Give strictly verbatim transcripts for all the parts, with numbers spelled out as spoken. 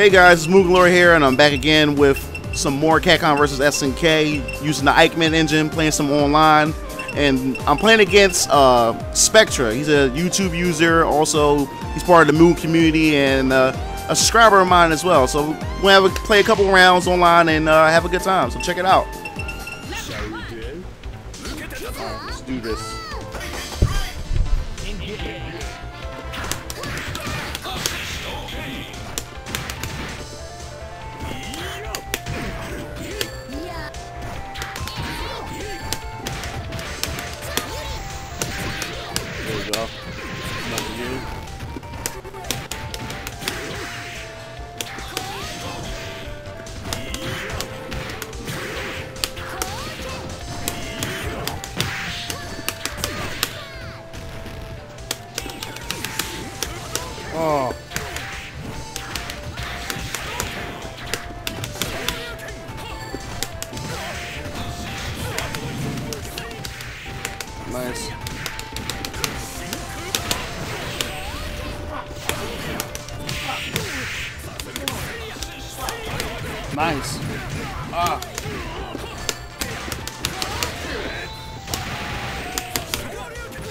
Hey guys, it's MugenLord here, and I'm back again with some more Capcom versus. S N K using the IKEMEN engine, playing some online, and I'm playing against uh, Spectra. He's a YouTube user, also he's part of the Mugen community, and uh, a subscriber of mine as well. So we'll have a, play a couple rounds online and uh, have a good time. So check it out. Shall we do? Right, let's do this. Oh. Nice. Nice. Ah.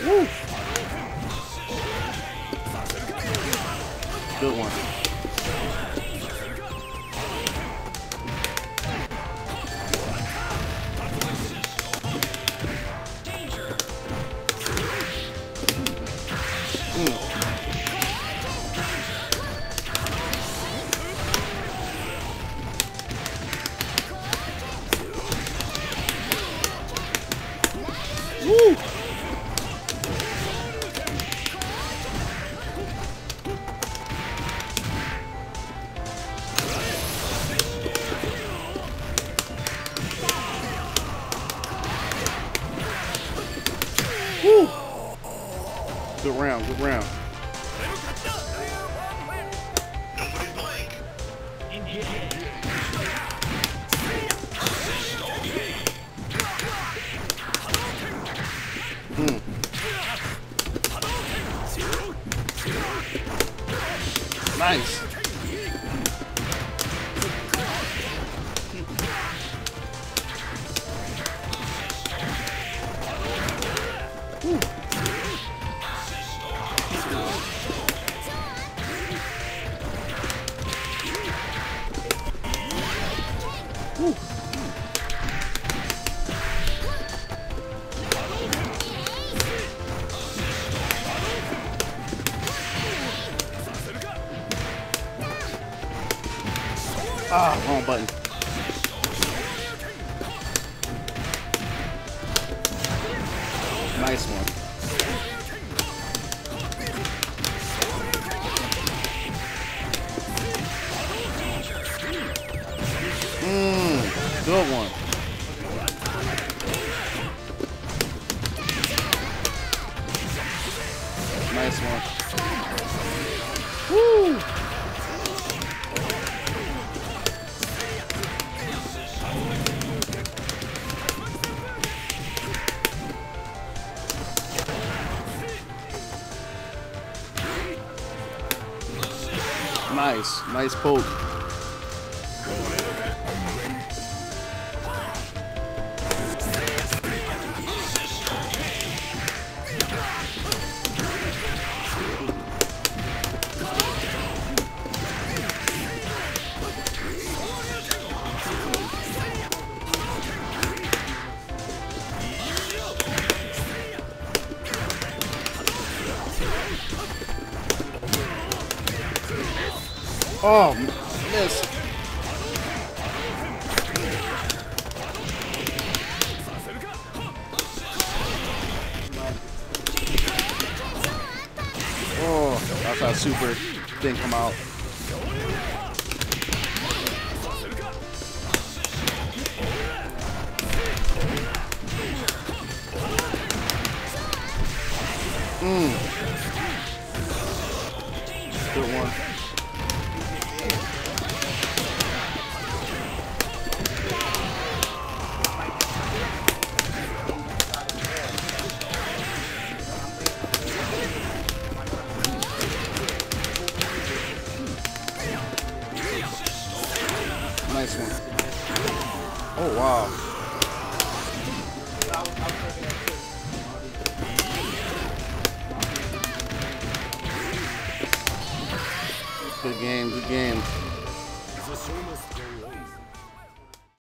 Woo. Good one. Mm. Woo! Good round, good round. Mm. Nice. Woo. Woo. Ah, wrong button. Nice one. Mm, good one. Nice one. Woo! Nice, nice poke. Oh, miss. Oh, that's how super didn't come out. Mm. Good one. next one. Oh, wow. Good game, good game.